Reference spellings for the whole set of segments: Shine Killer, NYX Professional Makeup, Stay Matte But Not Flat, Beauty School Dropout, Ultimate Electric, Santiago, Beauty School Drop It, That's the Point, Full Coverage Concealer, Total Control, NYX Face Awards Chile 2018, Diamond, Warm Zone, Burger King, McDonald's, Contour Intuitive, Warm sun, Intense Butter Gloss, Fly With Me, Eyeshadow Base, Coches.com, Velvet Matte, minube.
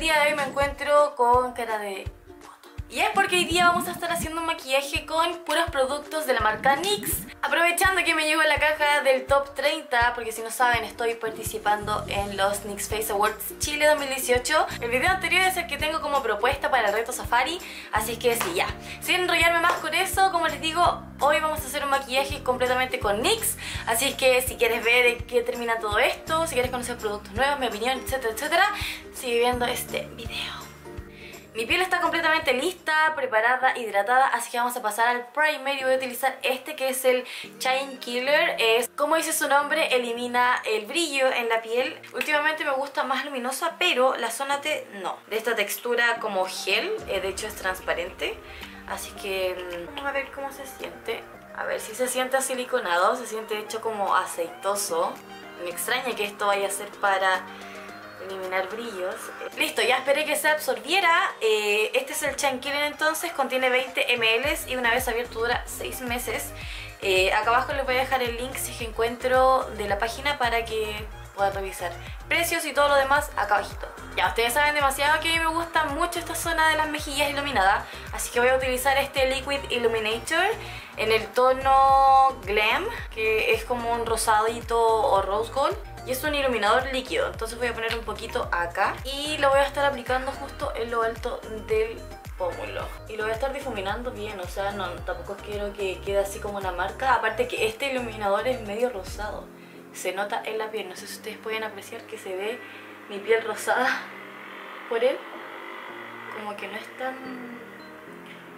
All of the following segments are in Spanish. el día de hoy me encuentro con cara de... Y es porque hoy día vamos a estar haciendo un maquillaje con puros productos de la marca NYX. Aprovechando que me llegó la caja del Top 30, porque si no saben estoy participando en los NYX Face Awards Chile 2018. El video anterior es el que tengo como propuesta para el reto Safari, así que sí, ya. Sin enrollarme más con eso, como les digo, hoy vamos a hacer un maquillaje completamente con NYX. Así que si quieres ver en qué termina todo esto, si quieres conocer productos nuevos, mi opinión, etcétera, etcétera, sigue viendo este video. Mi piel está completamente lista, preparada, hidratada, así que vamos a pasar al primer y voy a utilizar este que es el Shine Killer. Es, como dice su nombre, elimina el brillo en la piel. Últimamente me gusta más luminosa, pero la zona T no. De esta textura como gel, de hecho es transparente, así que vamos a ver cómo se siente. A ver si se siente siliconado, se siente hecho como aceitoso. Me extraña que esto vaya a ser para... eliminar brillos. Listo, ya esperé que se absorbiera. Este es el Shine Killer entonces, contiene 20 ml y una vez abierto dura 6 meses. Acá abajo les voy a dejar el link si es que encuentro de la página para que puedan revisar precios y todo lo demás acá abajito. Ya ustedes saben demasiado que a mí me gusta mucho esta zona de las mejillas iluminada, así que voy a utilizar este Liquid Illuminator en el tono Glam, que es como un rosadito o rose gold. Y es un iluminador líquido, entonces voy a poner un poquito acá y lo voy a estar aplicando justo en lo alto del pómulo. Y lo voy a estar difuminando bien, o sea, no, tampoco quiero que quede así como una marca. Aparte que este iluminador es medio rosado, se nota en la piel, no sé si ustedes pueden apreciar que se ve mi piel rosada por él. Como que no es tan...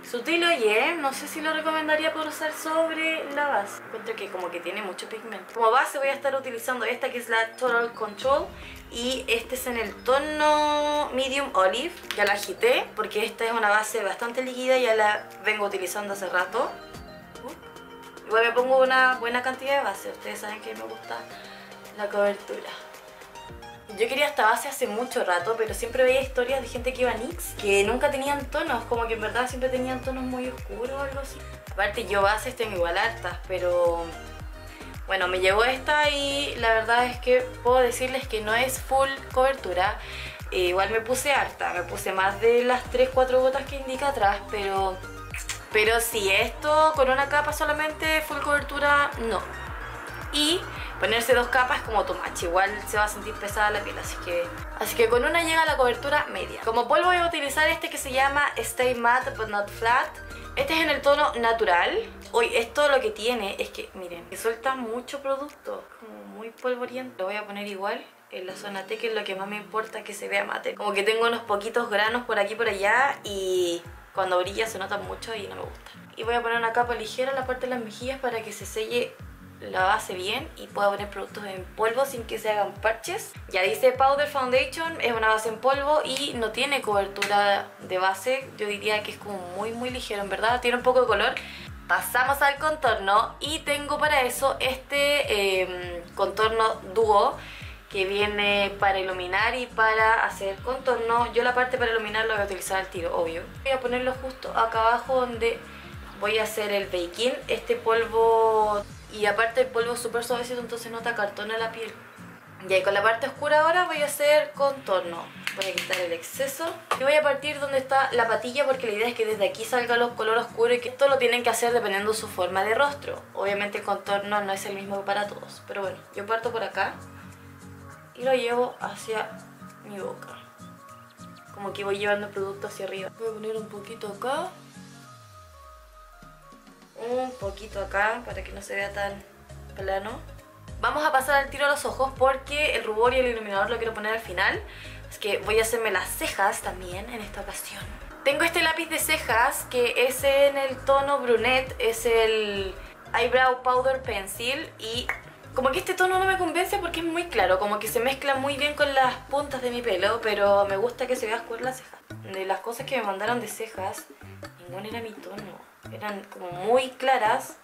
sutil, oye, no sé si lo recomendaría por usar sobre la base. Encuentro que como que tiene mucho pigmento. Como base voy a estar utilizando esta que es la Total Control. Y este es en el tono Medium Olive. Ya la agité porque esta es una base bastante líquida, ya la vengo utilizando hace rato. Igual me pongo una buena cantidad de base, ustedes saben que me gusta la cobertura. Yo quería esta base hace mucho rato, pero siempre veía historias de gente que iba a NYX que nunca tenían tonos, como que en verdad siempre tenían tonos muy oscuros o algo así. Aparte yo bases tengo igual hartas, pero bueno, me llegó esta y la verdad es que puedo decirles que no es full cobertura. Igual me puse harta, me puse más de las 3-4 gotas que indica atrás, pero sí, esto con una capa solamente full cobertura no. Y ponerse dos capas como too much, igual se va a sentir pesada la piel, así que con una llega a la cobertura media. Como polvo voy a utilizar este que se llama Stay Matte But Not Flat. Este es en el tono natural. Hoy esto lo que tiene es que, miren, que suelta mucho producto, como muy polvoriento. Lo voy a poner igual en la zona T, que es lo que más me importa, que se vea mate. Como que tengo unos poquitos granos por aquí y por allá y... cuando brilla se nota mucho y no me gusta. Y voy a poner una capa ligera en la parte de las mejillas para que se selle la base bien y puedo poner productos en polvo sin que se hagan parches. Ya dice Powder Foundation, es una base en polvo y no tiene cobertura de base. Yo diría que es como muy ligero en verdad, tiene un poco de color. Pasamos al contorno y tengo para eso este contorno dúo que viene para iluminar y para hacer contorno. Yo la parte para iluminar la voy a utilizar al tiro, obvio. Voy a ponerlo justo acá abajo donde voy a hacer el baking, este polvo... y aparte el polvo es súper suavecito, entonces no te acartona la piel. Y ahí con la parte oscura ahora voy a hacer contorno. Voy a quitar el exceso. Y voy a partir donde está la patilla porque la idea es que desde aquí salga el color oscuro. Y que esto lo tienen que hacer dependiendo de su forma de rostro. Obviamente el contorno no es el mismo para todos. Pero bueno, yo parto por acá. Y lo llevo hacia mi boca. Como que voy llevando el producto hacia arriba. Voy a poner un poquito acá. Un poquito acá para que no se vea tan plano. Vamos a pasar al tiro a los ojos porque el rubor y el iluminador lo quiero poner al final. Así que voy a hacerme las cejas también en esta ocasión. Tengo este lápiz de cejas que es en el tono brunette. Es el Eyebrow Powder Pencil y... como que este tono no me convence porque es muy claro, como que se mezcla muy bien con las puntas de mi pelo, pero me gusta que se vea oscura la ceja. De las cosas que me mandaron de cejas, ninguna era mi tono. Eran como muy claras,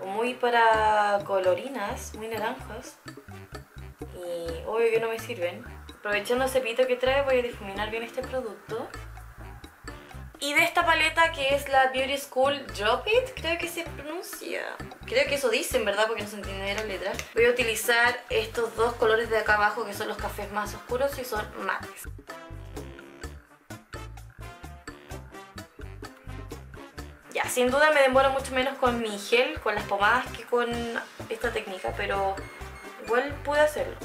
o muy para colorinas, muy naranjas. Y obvio que no me sirven. Aprovechando el cepito que trae voy a difuminar bien este producto. Y de esta paleta que es la Beauty School Drop It, creo que se pronuncia. Creo que eso dicen, ¿verdad? Porque no se entiende bien la letra. Voy a utilizar estos dos colores de acá abajo que son los cafés más oscuros y son mates. Ya, sin duda me demoro mucho menos con mi gel, con las pomadas, que con esta técnica, pero igual pude hacerlo.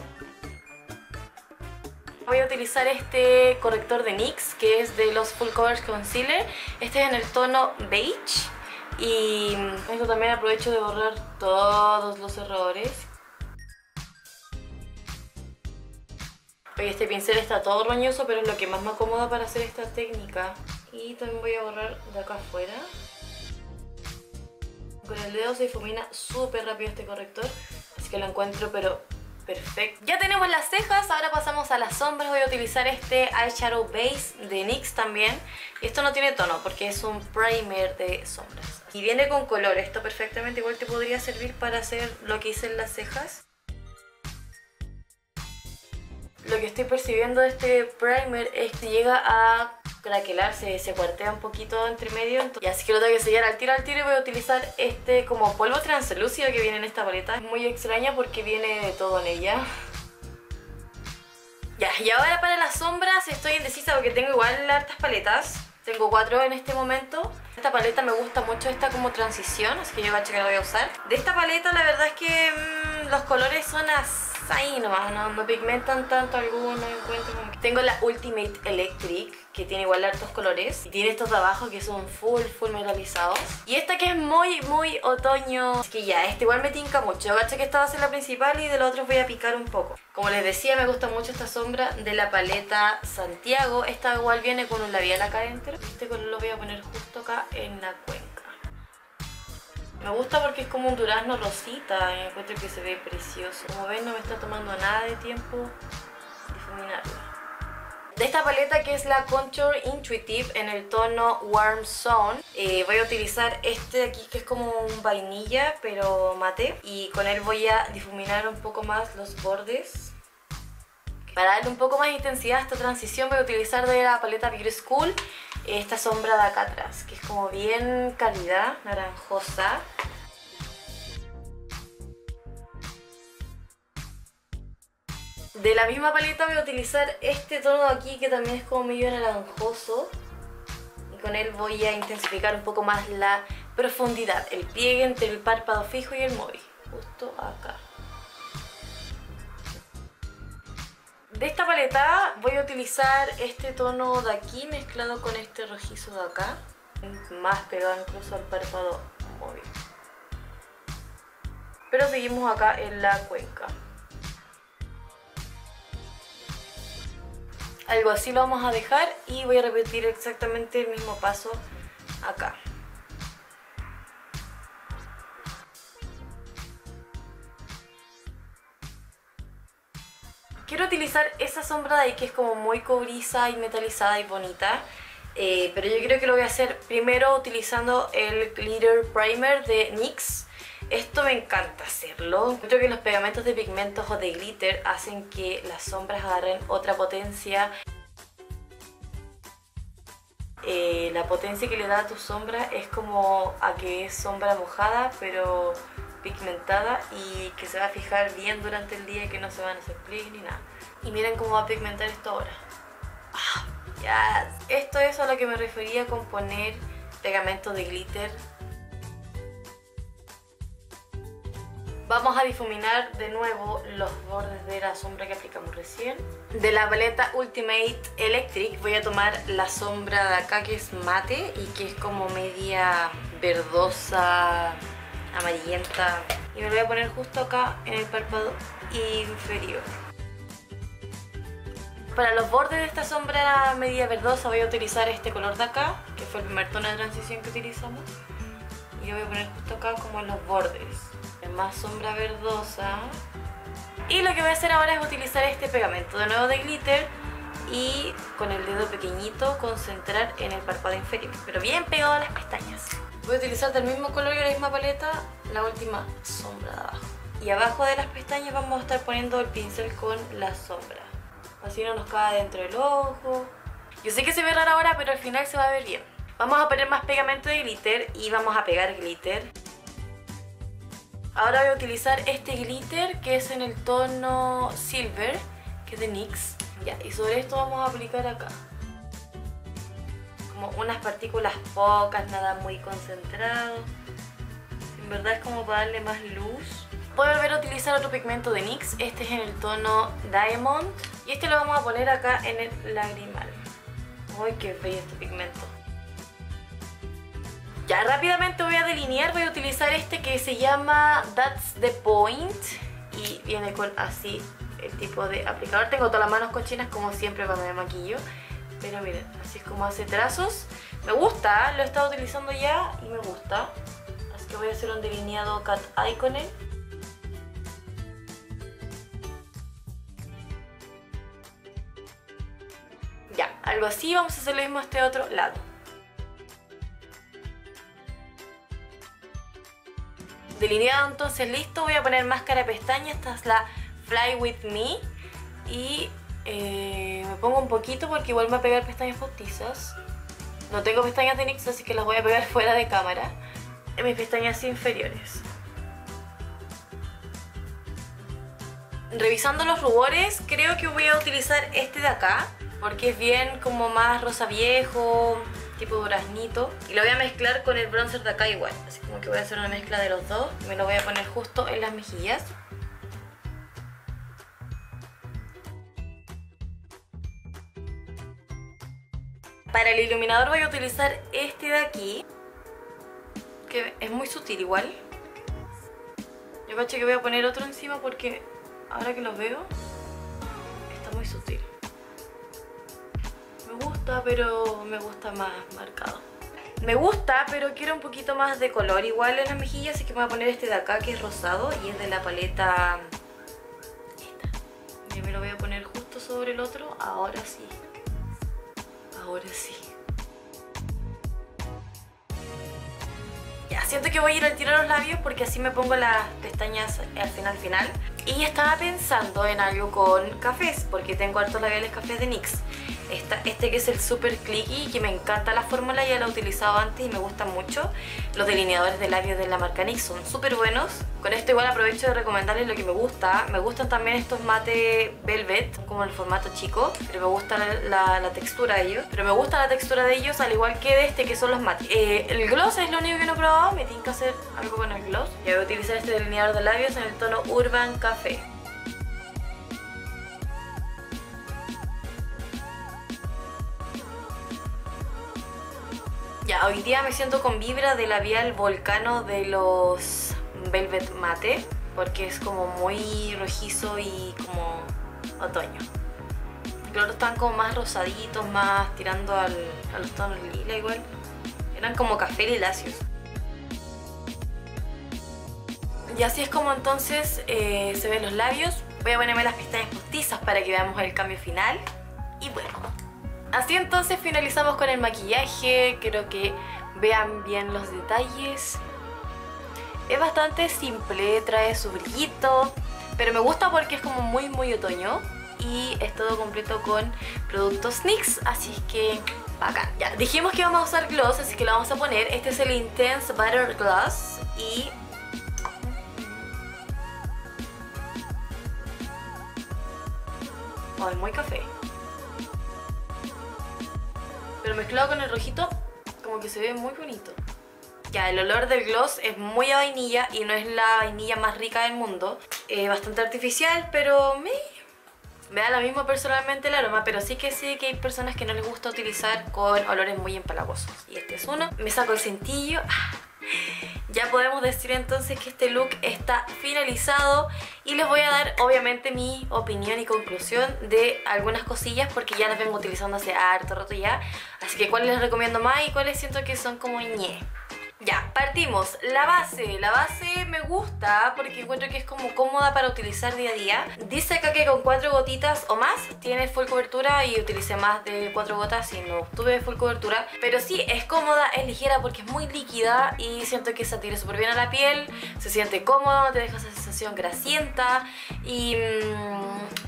Voy a utilizar este corrector de NYX, que es de los Full Coverage Concealer. Este es en el tono beige. Y esto también aprovecho de borrar todos los errores. Oye, este pincel está todo roñoso, pero es lo que más me acomoda para hacer esta técnica. Y también voy a borrar de acá afuera. Con el dedo se difumina súper rápido este corrector, así que lo encuentro pero perfecto. Ya tenemos las cejas, ahora pasamos a las sombras. Voy a utilizar este Eyeshadow Base de NYX también. Esto no tiene tono porque es un primer de sombras. Y viene con color, esto perfectamente igual te podría servir para hacer lo que hice en las cejas. Lo que estoy percibiendo de este primer es que llega a craquelarse, se cuartea un poquito entre medio. Y así que lo tengo que sellar al tiro y voy a utilizar este como polvo translúcido que viene en esta paleta. Es muy extraña porque viene de todo en ella. Ya, y ahora para las sombras estoy indecisa porque tengo igual hartas paletas. Tengo 4 en este momento. Esta paleta me gusta mucho, esta como transición, así que yo cacho que la voy a usar. De esta paleta la verdad es que los colores son así nomás, no pigmentan tanto algunos. Tengo la Ultimate Electric, que tiene igual hartos colores, y tiene estos de abajo que son full metalizados, y esta que es muy otoño. Es que ya, este igual me tinca mucho. Yo cacho que esta va a ser la principal y de los otros voy a picar un poco. Como les decía, me gusta mucho esta sombra de la paleta Santiago. Esta igual viene con un labial acá adentro. Este color lo voy a poner justo acá en la cuenca. Me gusta porque es como un durazno rosita, y encuentro que se ve precioso. Como ven, no me está tomando nada de tiempo difuminarlo. De esta paleta, que es la Contour Intuitive en el tono Warm Zone, voy a utilizar este de aquí que es como un vainilla pero mate, y con él voy a difuminar un poco más los bordes. Para darle un poco más de intensidad a esta transición voy a utilizar de la paleta Beauty School esta sombra de acá atrás, que es como bien cálida, naranjosa. De la misma paleta voy a utilizar este tono de aquí que también es como medio naranjoso, y con él voy a intensificar un poco más la profundidad, el pliegue entre el párpado fijo y el móvil, justo acá. De esta paleta voy a utilizar este tono de aquí mezclado con este rojizo de acá, más pegado incluso al párpado móvil. Pero seguimos acá en la cuenca. Algo así lo vamos a dejar y voy a repetir exactamente el mismo paso acá. Quiero utilizar esa sombra de ahí que es como muy cobriza y metalizada y bonita, pero yo creo que lo voy a hacer primero utilizando el Glitter Primer de NYX. Esto me encanta hacerlo. Creo que los pegamentos de pigmentos o de glitter hacen que las sombras agarren otra potencia. La potencia que le da a tu sombra es como a que es sombra mojada pero pigmentada, y que se va a fijar bien durante el día y que no se van a hacer pliegues ni nada. Y miren cómo va a pigmentar esto ahora. Yes. Esto es a lo que me refería con poner pegamento de glitter. Vamos a difuminar de nuevo los bordes de la sombra que aplicamos recién. De la paleta Ultimate Electric voy a tomar la sombra de acá que es mate y que es como media verdosa, amarillenta. Y me lo voy a poner justo acá en el párpado inferior. Para los bordes de esta sombra media verdosa voy a utilizar este color de acá, que fue el primer tono de transición que utilizamos. Y lo voy a poner justo acá como en los bordes. Más sombra verdosa. Y lo que voy a hacer ahora es utilizar este pegamento de nuevo de glitter y con el dedo pequeñito concentrar en el párpado inferior, pero bien pegado a las pestañas. Voy a utilizar del mismo color y la misma paleta la última sombra de abajo. Y abajo de las pestañas vamos a estar poniendo el pincel con la sombra. Así no nos cae dentro del ojo. Yo sé que se ve raro ahora, pero al final se va a ver bien. Vamos a poner más pegamento de glitter y vamos a pegar glitter. Ahora voy a utilizar este glitter que es en el tono Silver, que es de NYX. Ya, y sobre esto vamos a aplicar acá. como unas partículas pocas, nada muy concentrado. En verdad es como para darle más luz. Voy a volver a utilizar otro pigmento de NYX, este es en el tono Diamond. Y este lo vamos a poner acá en el lagrimal. ¡Ay, qué bello este pigmento! Ya rápidamente voy a delinear, voy a utilizar este que se llama That's the Point. Y viene con así el tipo de aplicador. Tengo todas las manos cochinas como siempre cuando me maquillo. Pero miren, así es como hace trazos. Me gusta, lo he estado utilizando ya y me gusta. Así que voy a hacer un delineado cat eye con él. Ya, algo así, vamos a hacer lo mismo a este otro lado. Delineado entonces listo, voy a poner máscara de pestaña, esta es la Fly With Me. Y me pongo un poquito porque igual me voy a pegar pestañas postizas. No tengo pestañas de NYX, así que las voy a pegar fuera de cámara. En mis pestañas inferiores. Revisando los rubores, creo que voy a utilizar este de acá. Porque es bien como más rosa viejo, tipo duraznito. Y lo voy a mezclar con el bronzer de acá igual. Así como que voy a hacer una mezcla de los dos. Me lo voy a poner justo en las mejillas. Para el iluminador voy a utilizar este de aquí. Que es muy sutil igual. Yo cacho que voy a poner otro encima porque ahora que lo veo, está muy sutil. Me gusta, pero me gusta más marcado. Me gusta, pero quiero un poquito más de color igual en las mejillas, así que me voy a poner este de acá que es rosado y es de la paleta esta. Yo me lo voy a poner justo sobre el otro, ahora sí. Ahora sí. Ya, siento que voy a ir a tirar los labios porque así me pongo las pestañas al final. Y estaba pensando en algo con cafés, porque tengo hartos labiales cafés de NYX. Este que es el Super Clicky, que me encanta la fórmula, ya la he utilizado antes y me gusta mucho. Los delineadores de labios de la marca NYX son súper buenos. Con esto igual aprovecho de recomendarles lo que me gusta. Me gustan también estos mate velvet, como el formato chico, pero me gusta la textura de ellos. Pero me gusta la textura de ellos al igual que de este que son los mates. El gloss es lo único que no he probado, me tienen que hacer algo con el gloss. Ya voy a utilizar este delineador de labios en el tono Urban Café. Ya, hoy día me siento con vibra de labial volcano de los Velvet Matte porque es como muy rojizo y como otoño. Los otros están como más rosaditos, más tirando a los tonos lila igual. Eran como café liláceos. Y así es como entonces se ven los labios. Voy a ponerme las pestañas postizas para que veamos el cambio final. Y bueno. Así entonces finalizamos con el maquillaje, creo que vean bien los detalles. Es bastante simple, trae su brillito, pero me gusta porque es como muy otoño. Y es todo completo con productos NYX, así que bacán. Ya, dijimos que vamos a usar gloss, así que lo vamos a poner. Este es el Intense Butter Gloss y... ay, muy café. Pero mezclado con el rojito, como que se ve muy bonito. Ya, el olor del gloss es muy a vainilla y no es la vainilla más rica del mundo. Bastante artificial, pero me da lo mismo personalmente el aroma. Pero sí que hay personas que no les gusta utilizar con olores muy empalagosos. Y este es uno. Me saco el cintillo. Ya podemos decir entonces que este look está finalizado y les voy a dar obviamente mi opinión y conclusión de algunas cosillas porque ya las vengo utilizando hace harto rato ya, así que cuáles les recomiendo más y cuáles siento que son como ñe. Ya, partimos. La base me gusta porque encuentro que es como cómoda para utilizar día a día. Dice acá que con 4 gotitas o más tiene full cobertura y utilicé más de 4 gotas y no obtuve full cobertura. Pero sí, es cómoda, es ligera porque es muy líquida y siento que se adhiere súper bien a la piel. Se siente cómodo, te deja esa sensación grasienta y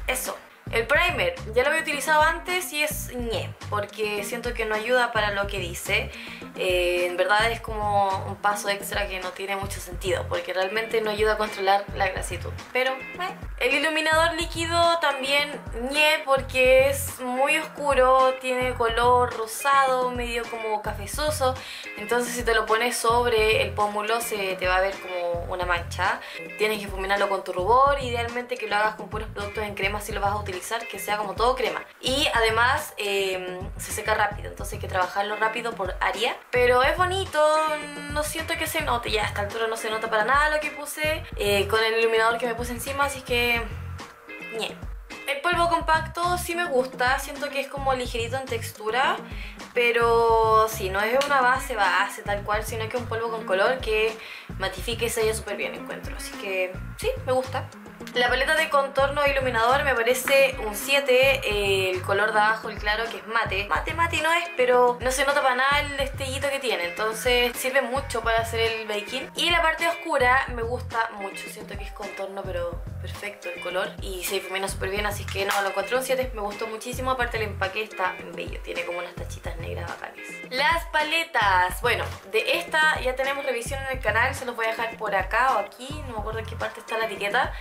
eso. El primer, ya lo había utilizado antes y es ñe, porque siento que no ayuda para lo que dice. en verdad es como un paso extra que no tiene mucho sentido, porque realmente no ayuda a controlar la grasitud. Pero el iluminador líquido también ñe, porque es muy oscuro, tiene color rosado, medio como cafezoso, entonces si te lo pones sobre el pómulo se te va a ver como una mancha. Tienes que fuminarlo con tu rubor, idealmente que lo hagas con puros productos en crema si lo vas a utilizar, que sea como todo crema. Y además se seca rápido, entonces hay que trabajarlo rápido por área. Pero es bonito, no siento que se note, ya a esta altura no se nota para nada lo que puse con el iluminador que me puse encima, así que... ñe. El polvo compacto sí me gusta, siento que es como ligerito en textura, pero sí, no es una base tal cual, sino que es un polvo con color que matifica y sella súper bien, encuentro, así que sí, me gusta. La paleta de contorno e iluminador me parece un 7, el color de abajo, el claro, que es mate no es, pero no se nota para nada el destellito que tiene, entonces sirve mucho para hacer el baking. Y la parte oscura me gusta mucho, siento que es contorno pero perfecto el color y se difumina súper bien, así que no, lo encontré un 7, me gustó muchísimo, aparte el empaque está bello, tiene como unas tachitas negras bacanas. Las paletas, bueno, de esta ya tenemos revisión en el canal, se los voy a dejar por acá o aquí, no me acuerdo en qué parte está la etiqueta,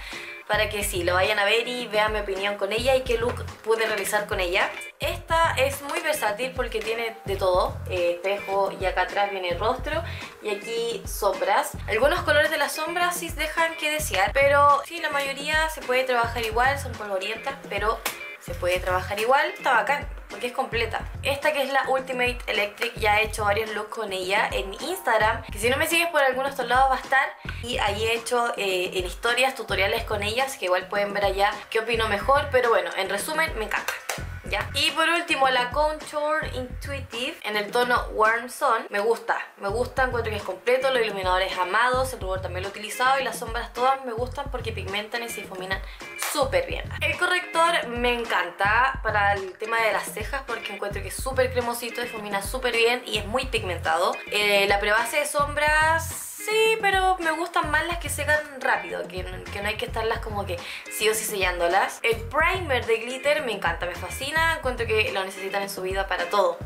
para que sí, lo vayan a ver y vean mi opinión con ella y qué look pude realizar con ella. Esta es muy versátil porque tiene de todo, espejo, y acá atrás viene el rostro y aquí sombras. Algunos colores de las sombras sí dejan que desear, pero sí, la mayoría se puede trabajar igual, son polvorientas, pero se puede trabajar igual, está bacán. Porque es completa. Esta, que es la Ultimate Electric, ya he hecho varios looks con ella en Instagram, que si no me sigues por algunos otros lados va a estar, y ahí he hecho en historias, tutoriales con ellas, que igual pueden ver allá qué opino mejor, pero bueno, en resumen, me encanta. ¿Ya? Y por último la Contour Intuitive en el tono Warm Sun. Me gusta, encuentro que es completo, los iluminadores amados, el rubor también lo he utilizado y las sombras todas me gustan porque pigmentan y se difuminan súper bien. El corrector me encanta para el tema de las cejas porque encuentro que es súper cremosito, difumina súper bien y es muy pigmentado. La prebase de sombras... sí, pero me gustan más las que secan rápido, que no hay que estarlas como que sí o sí sellándolas. El primer de glitter me encanta, me fascina, encuentro que lo necesitan en su vida para todo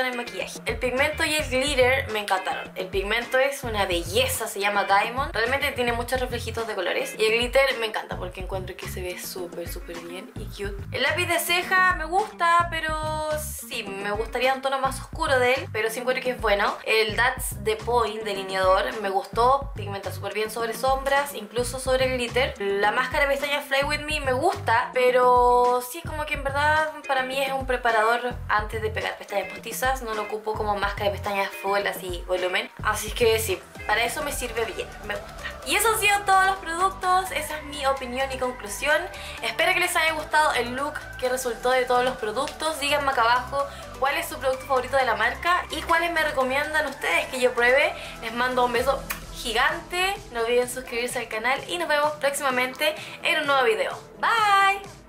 en el maquillaje. El pigmento y el glitter me encantaron. El pigmento es una belleza, se llama Diamond, realmente tiene muchos reflejitos de colores. Y el glitter me encanta porque encuentro que se ve súper bien y cute. El lápiz de ceja me gusta, pero sí, me gustaría un tono más oscuro de él, pero sí encuentro que es bueno. El That's the Point delineador me gustó, pigmenta súper bien sobre sombras, incluso sobre el glitter. La máscara de pestañas Fly With Me me gusta, pero sí, como que en verdad para mí es un preparador antes de pegar pestañas postizas, no lo ocupo como máscara de pestañas full así volumen, así que sí, para eso me sirve bien, me gusta. Y eso han sido todos los productos, esa es mi opinión y conclusión. Espero que les haya gustado el look que resultó de todos los productos. Díganme acá abajo cuál es su producto favorito de la marca y cuáles me recomiendan ustedes que yo pruebe. Les mando un beso gigante, no olviden suscribirse al canal y nos vemos próximamente en un nuevo video. Bye.